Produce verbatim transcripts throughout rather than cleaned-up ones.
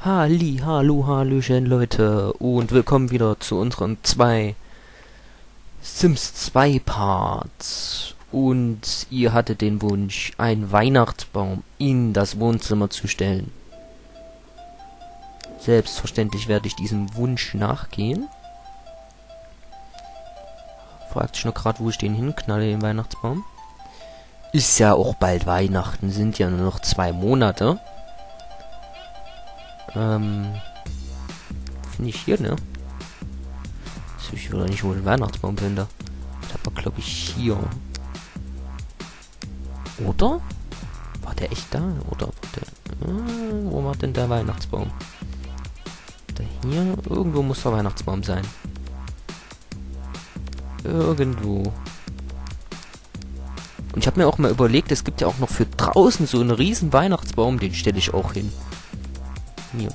Halli, hallo, hallöchen Leute und willkommen wieder zu unseren zwei Sims zwei Parts. Und ihr hattet den Wunsch, einen Weihnachtsbaum in das Wohnzimmer zu stellen. Selbstverständlich werde ich diesem Wunsch nachgehen. Fragt sich nur gerade, wo ich den hinknalle, den Weihnachtsbaum. Ist ja auch bald Weihnachten, sind ja nur noch zwei Monate. Ähm. Nicht hier, ne? Ist ich wieder nicht, wo den Weihnachtsbaum finde. Da war, glaube ich, hier. Oder? War der echt da? Oder war der. Hm, wo war denn der Weihnachtsbaum? Da hier? Irgendwo muss der Weihnachtsbaum sein. Irgendwo. Und ich habe mir auch mal überlegt, es gibt ja auch noch für draußen so einen riesen Weihnachtsbaum, den stelle ich auch hin. Hier.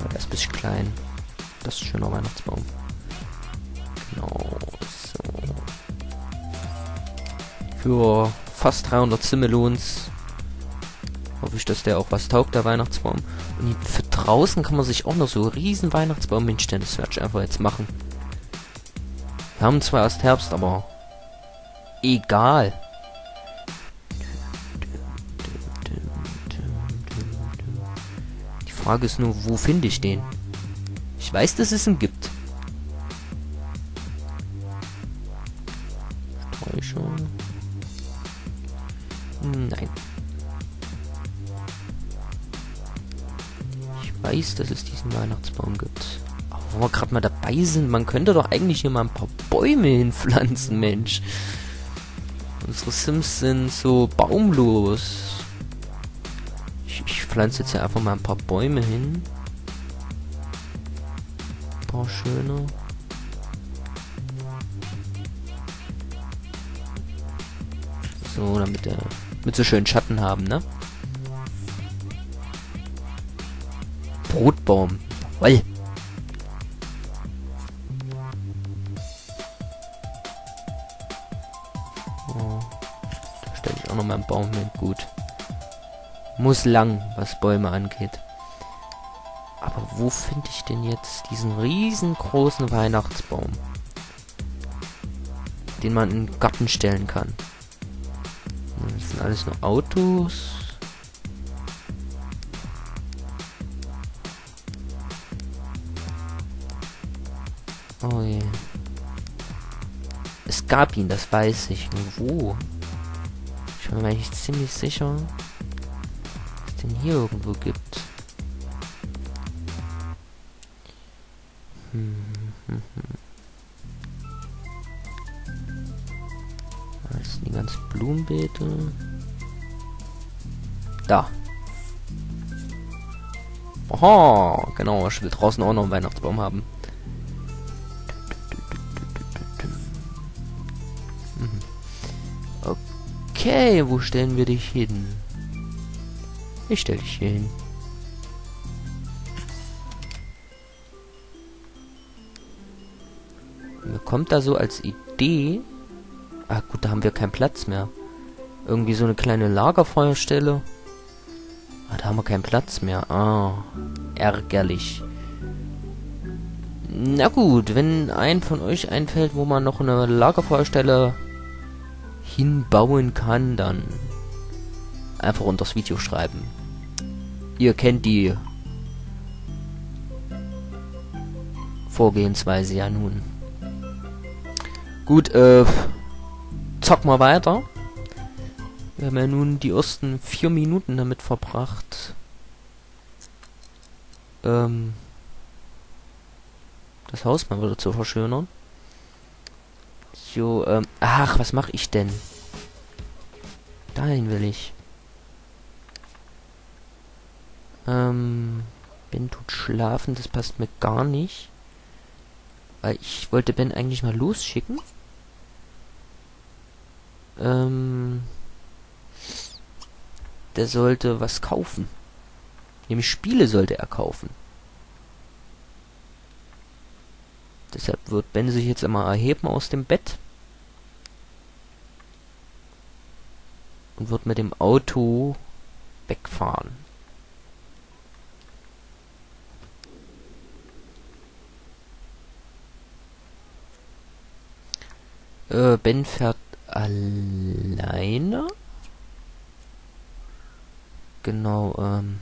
Ja, der ist ein bisschen klein. Das ist ein schöner Weihnachtsbaum. Genau. So. Für fast dreihundert Simmelons hoffe ich, dass der auch was taugt, der Weihnachtsbaum. Und für draußen kann man sich auch noch so einen riesen Weihnachtsbaum hinstellen. Das werde ich einfach jetzt machen. Wir haben zwar erst Herbst, aber egal. Die Frage ist nur, wo finde ich den? Ich weiß, dass es ihn gibt. Sträucher. Nein. Ich weiß, dass es diesen Weihnachtsbaum gibt. Wo wir gerade mal dabei sind, man könnte doch eigentlich hier mal ein paar Bäume hinpflanzen, Mensch. Unsere Sims sind so baumlos. Ich, ich pflanze jetzt ja einfach mal ein paar Bäume hin. Ein paar schöne. So, damit, äh, damit sie schön Schatten haben, ne? Brotbaum. Jawoll. Nochmal einen Baum hin. Gut. Muss lang, was Bäume angeht. Aber wo finde ich denn jetzt diesen riesengroßen Weihnachtsbaum? Den man in den Garten stellen kann. Das sind alles nur Autos. Oh je. Es gab ihn, das weiß ich. Wo? Ich bin mir eigentlich ziemlich sicher, dass es den hier irgendwo gibt. Hm, hm, hm. Das sind die ganzen Blumenbeete. Da. Aha, genau, ich will draußen auch noch einen Weihnachtsbaum haben. Okay, wo stellen wir dich hin? Ich stelle dich hier hin. Mir kommt da so als Idee... Ah gut, da haben wir keinen Platz mehr. Irgendwie so eine kleine Lagerfeuerstelle. Ah, da haben wir keinen Platz mehr. Ah, ärgerlich. Na gut, wenn ein von euch einfällt, wo man noch eine Lagerfeuerstelle... hinbauen kann, dann einfach unter das Video schreiben. Ihr kennt die Vorgehensweise ja nun. Gut, äh, zock mal weiter. Wir haben ja nun die ersten vier Minuten damit verbracht. Ähm, das Haus mal wieder zu verschönern. Jo, ähm, ach, was mache ich denn? Dahin will ich. Ähm, Ben tut schlafen, das passt mir gar nicht. Weil ich wollte Ben eigentlich mal losschicken. Ähm, der sollte was kaufen. Nämlich Spiele sollte er kaufen. Deshalb wird Ben sich jetzt immer erheben aus dem Bett. und wird mit dem Auto wegfahren. Äh, Ben fährt alleine. Genau, ähm...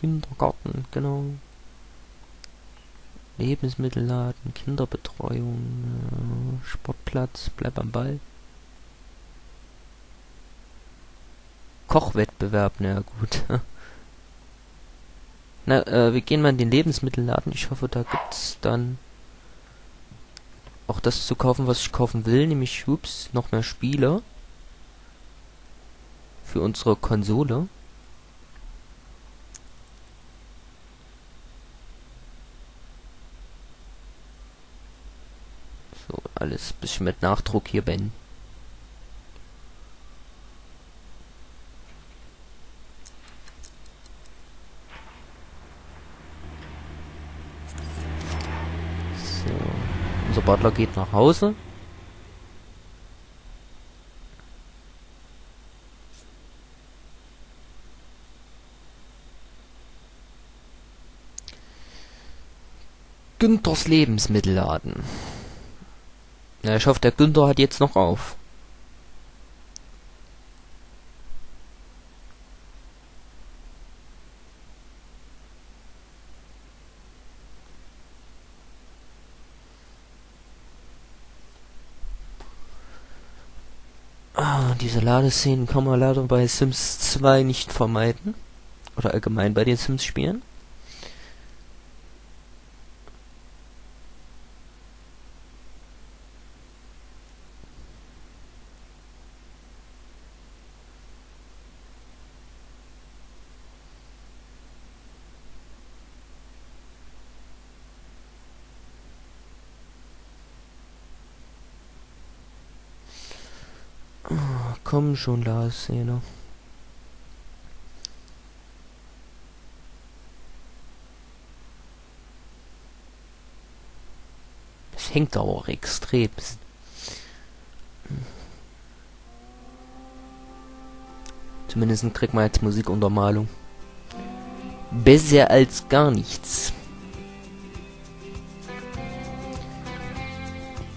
Kindergarten, genau. Lebensmittelladen, Kinderbetreuung, äh, Sportplatz, bleib am Ball. Kochwettbewerb, na ja, gut. Na, äh, wir gehen mal in den Lebensmittelladen. Ich hoffe, da gibt's dann auch das zu kaufen, was ich kaufen will, nämlich, ups, noch mehr Spiele. Für unsere Konsole. So, alles ein bisschen mit Nachdruck hier, Ben. So, unser Butler geht nach Hause. Günthers Lebensmittelladen. Ja, ich hoffe, der Günther hat jetzt noch auf. Ah, diese Ladeszenen kann man leider bei Sims zwei nicht vermeiden. Oder allgemein bei den Sims-Spielen. Komm schon, Lars, genau. Es hängt auch extremst. Zumindest kriegt man jetzt Musikuntermalung. Besser als gar nichts.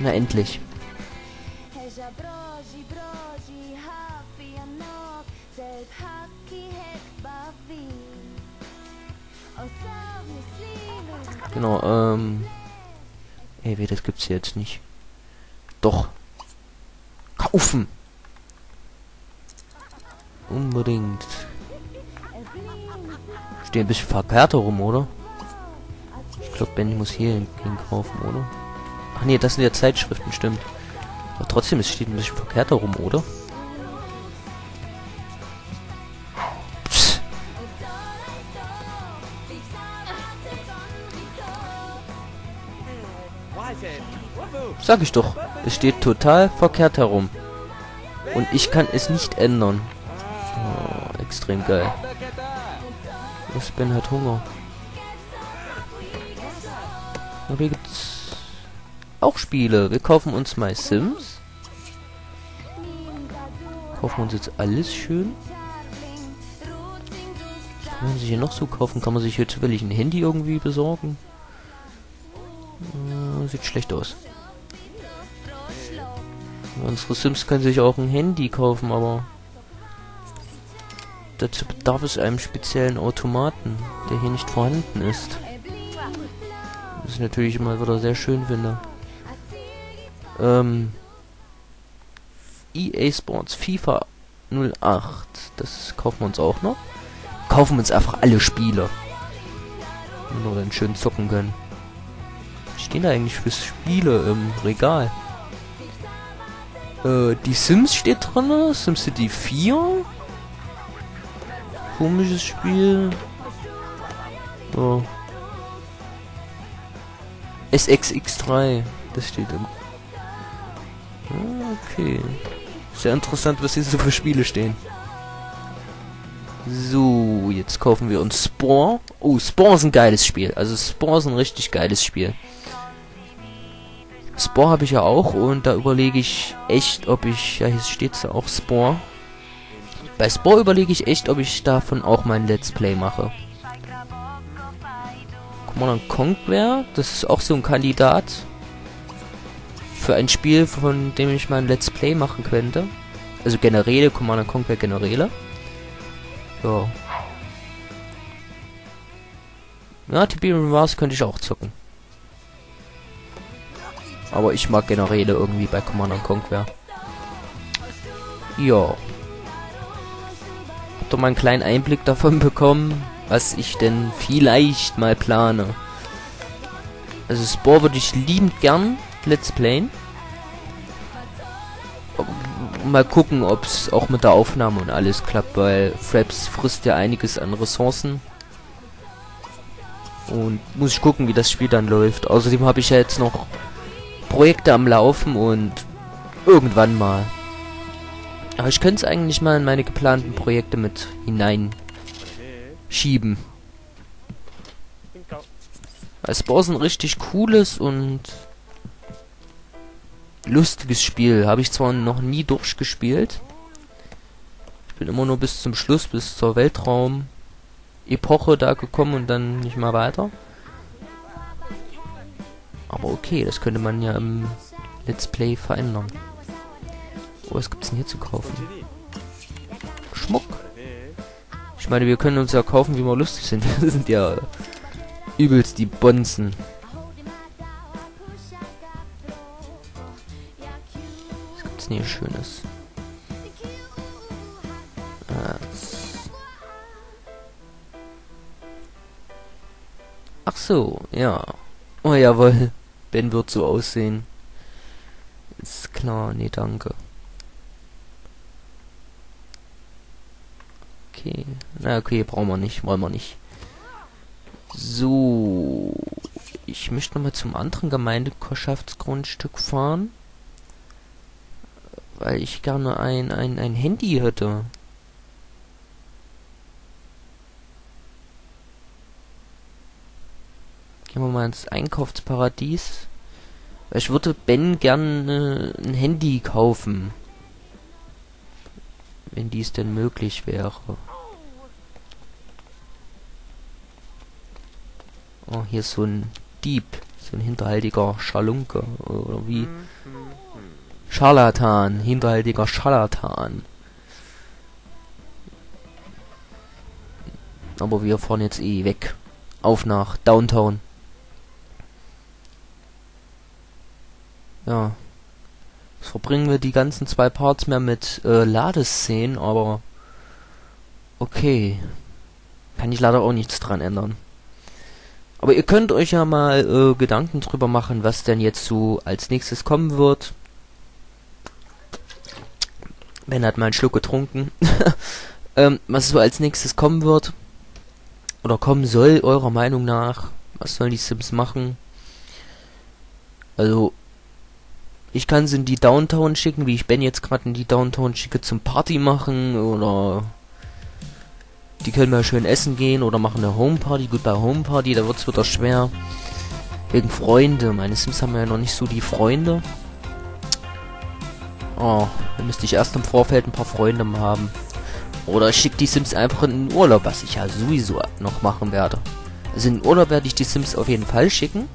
Na endlich. Genau, ähm... ey, weh, das gibt's hier jetzt nicht. Doch. Kaufen! Unbedingt. Steht ein bisschen verkehrt rum, oder? Ich glaube, Ben muss hier hin kaufen, oder? Ach nee, das sind ja Zeitschriften, stimmt. Aber trotzdem, es steht ein bisschen verkehrt herum, oder? Psst. Sag ich doch, es steht total verkehrt herum. Und ich kann es nicht ändern. Oh, extrem geil. Das Ben hat Hunger. Aber hier gibt's auch Spiele. Wir kaufen uns mal Sims. Kaufen uns jetzt alles schön. Was kann man sich hier noch so kaufen? Kann man sich hier zufällig ein Handy irgendwie besorgen? Äh, sieht schlecht aus. Unsere Sims können sich auch ein Handy kaufen, aber dazu bedarf es einem speziellen Automaten, der hier nicht vorhanden ist. Was ich natürlich immer wieder sehr schön finde. Ähm, E A Sports FIFA null acht. Das kaufen wir uns auch noch. kaufen wir uns einfach alle Spiele. Nur dann schön zocken können. Was stehen da eigentlich für Spiele im Regal? Äh, die Sims steht drin, Sim City vier. Komisches Spiel. Oh. S X X drei, das steht im... Okay. Sehr interessant, was hier so für Spiele stehen. So, jetzt kaufen wir uns Spore. Oh, Spore ist ein geiles Spiel. Also Spore ist ein richtig geiles Spiel. Spore habe ich ja auch und da überlege ich echt, ob ich... Ja, hier steht es ja auch Spore. Bei Spore überlege ich echt, ob ich davon auch mein Let's Play mache. Modern Conquer, das ist auch so ein Kandidat für ein Spiel, von dem ich mal ein Let's Play machen könnte. Also Generäle, Command and Conquer Generäle. So. Ja, Tiberium Wars könnte ich auch zocken. Aber ich mag Generäle irgendwie bei Command and Conquer. Ja. Habt ihr mal einen kleinen Einblick davon bekommen, was ich denn vielleicht mal plane. Also Spore würde ich liebend gern Let's Playen. Mal gucken, ob es auch mit der Aufnahme und alles klappt, weil Fraps frisst ja einiges an Ressourcen. Und muss ich gucken, wie das Spiel dann läuft. Außerdem habe ich ja jetzt noch Projekte am Laufen und irgendwann mal. Aber ich könnte es eigentlich mal in meine geplanten Projekte mit hinein schieben. Das Spore ist ein richtig cooles und lustiges Spiel. Habe ich zwar noch nie durchgespielt. Ich bin immer nur bis zum Schluss, bis zur Weltraum-Epoche da gekommen und dann nicht mal weiter. Aber okay, das könnte man ja im Let's Play verändern. Oh, was gibt's denn hier zu kaufen? Schmuck. Ich meine, wir können uns ja kaufen, wie wir lustig sind. Wir sind ja übelst die Bonzen. Was gibt's denn hier Schönes? Ach so, ja. Oh jawohl. Ben wird so aussehen. Ist klar, nee, danke. Okay. Na okay, brauchen wir nicht, wollen wir nicht. So, ich möchte nochmal zum anderen Gemeindeschaftsgrundstück fahren, weil ich gerne ein ein ein Handy hätte. Gehen wir mal ins Einkaufsparadies. Ich würde Ben gerne ein Handy kaufen, wenn dies denn möglich wäre. Oh, hier ist so ein Dieb, so ein hinterhältiger Schalunke, oder wie? Scharlatan, hinterhältiger Scharlatan. Aber wir fahren jetzt eh weg. Auf nach Downtown. Ja. Jetzt verbringen wir die ganzen zwei Parts mehr mit äh, Ladeszenen, aber okay. Kann ich leider auch nichts dran ändern. Aber ihr könnt euch ja mal äh, Gedanken drüber machen, was denn jetzt so als nächstes kommen wird. Ben hat mal einen Schluck getrunken. ähm, was so als nächstes kommen wird. Oder kommen soll, eurer Meinung nach. Was sollen die Sims machen? Also, ich kann sie in die Downtown schicken, wie ich Ben jetzt gerade in die Downtown schicke, zum Party machen. Oder... die können mal schön essen gehen oder machen eine Homeparty. Gut, bei Homeparty, da wird es wieder schwer. Wegen Freunde. Meine Sims haben ja noch nicht so die Freunde. Oh, dann müsste ich erst im Vorfeld ein paar Freunde haben. Oder ich schicke die Sims einfach in den Urlaub, was ich ja sowieso noch machen werde. Also in den Urlaub werde ich die Sims auf jeden Fall schicken.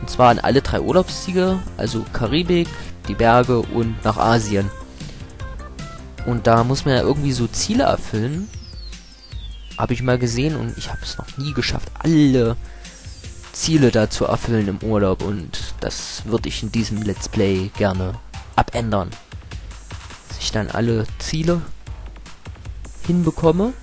Und zwar an alle drei Urlaubsziele, also Karibik, die Berge und nach Asien. Und da muss man ja irgendwie so Ziele erfüllen. Habe ich mal gesehen und ich habe es noch nie geschafft, alle Ziele da zu erfüllen im Urlaub. Und das würde ich in diesem Let's Play gerne abändern. Dass ich dann alle Ziele hinbekomme.